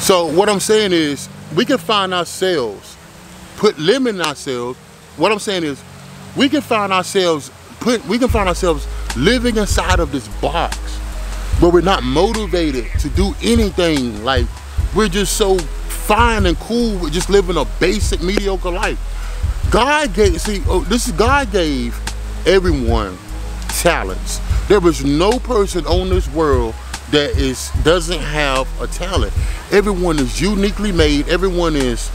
So what I'm saying is, we can find ourselves, we can find ourselves living inside of this box where we're not motivated to do anything. Like, we're just so fine and cool with just living a basic, mediocre life. God gave, God gave everyone talents. There is no person on this world that doesn't have a talent. Everyone is uniquely made. Everyone is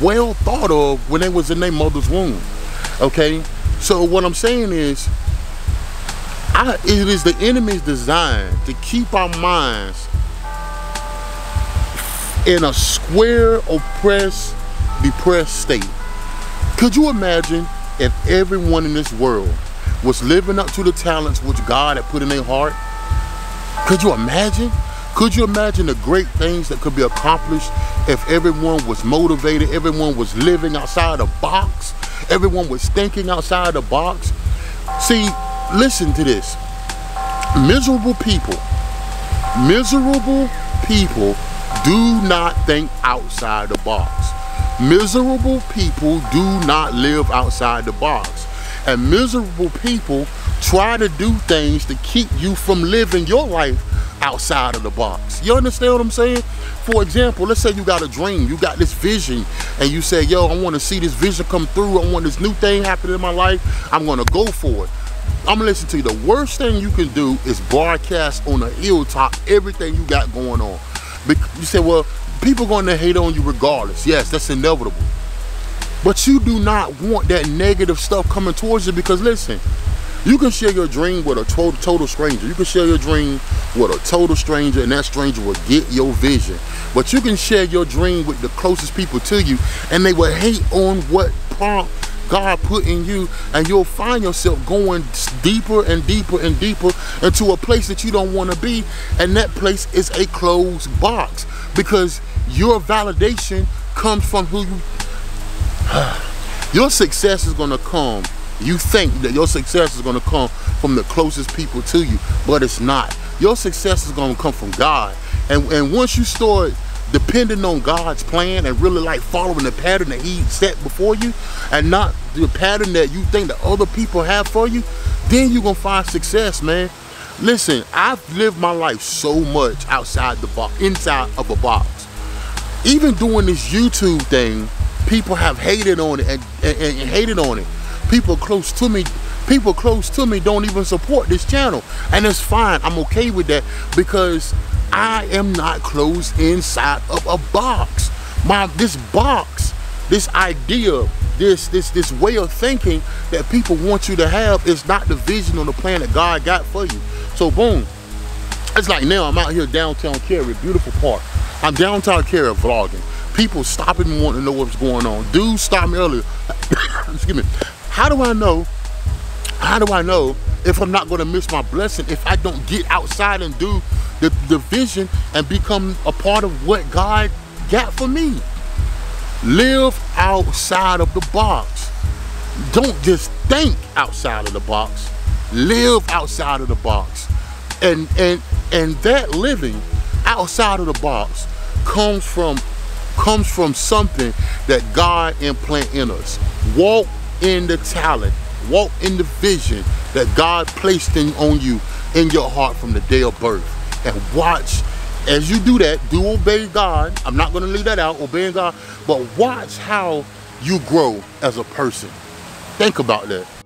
well thought of when they was in their mother's womb. Okay, so what I'm saying is, it is the enemy's design to keep our minds in a square, oppressed, depressed state. Could you imagine if everyone in this world was living up to the talents which God had put in their heart? Could you imagine? Could you imagine the great things that could be accomplished if everyone was motivated, everyone was living outside the box, everyone was thinking outside the box? See, listen to this. Miserable people do not think outside the box. Miserable people do not live outside the box. And miserable people try to do things to keep you from living your life outside of the box. You understand what I'm saying? For example, let's say you got a dream, you got this vision, and you say, yo, I want to see this vision come through, I want this new thing happen in my life, I'm going to go for it. I'm going to listen to you. The worst thing you can do is broadcast on a hilltop everything you got going on. You say, well, people going to hate on you regardless. Yes, that's inevitable. But you do not want that negative stuff coming towards you, because listen, you can share your dream with a total stranger. You can share your dream with a total stranger, and that stranger will get your vision. But you can share your dream with the closest people to you, and they will hate on what prompt God put in you, and you'll find yourself going deeper and deeper and deeper into a place that you don't want to be, and that place is a closed box, because your validation comes from who you... Your success is going to come. You think that your success is going to come from the closest people to you, but it's not. Your success is going to come from God. And once you start depending on God's plan and really like following the pattern that He set before you, and not the pattern that you think that other people have for you, then you're going to find success, man. Listen, I've lived my life so much outside the box, inside of a box. Even doing this YouTube thing, people have hated on it and hated on it. People close to me don't even support this channel, and it's fine. I'm okay with that, because I am not closed inside of a box. This box, this idea, this way of thinking that people want you to have is not the vision or the plan that God got for you. So boom, it's like now I'm out here downtown Cary, beautiful park. I'm downtown Cary vlogging. People stopping me, wanting to know what's going on. Dude stopped me earlier. Excuse me. How do I know if I'm not going to miss my blessing if I don't get outside and do the vision and become a part of what God got for me? Live outside of the box. Don't just think outside of the box. Live outside of the box. And that living outside of the box comes from something that God implant in us. Walk in the talent, walk in the vision that God placed on you in your heart from the day of birth, and watch as you do that. Do obey God. I'm not going to leave that out, obeying God, but watch how you grow as a person. Think about that.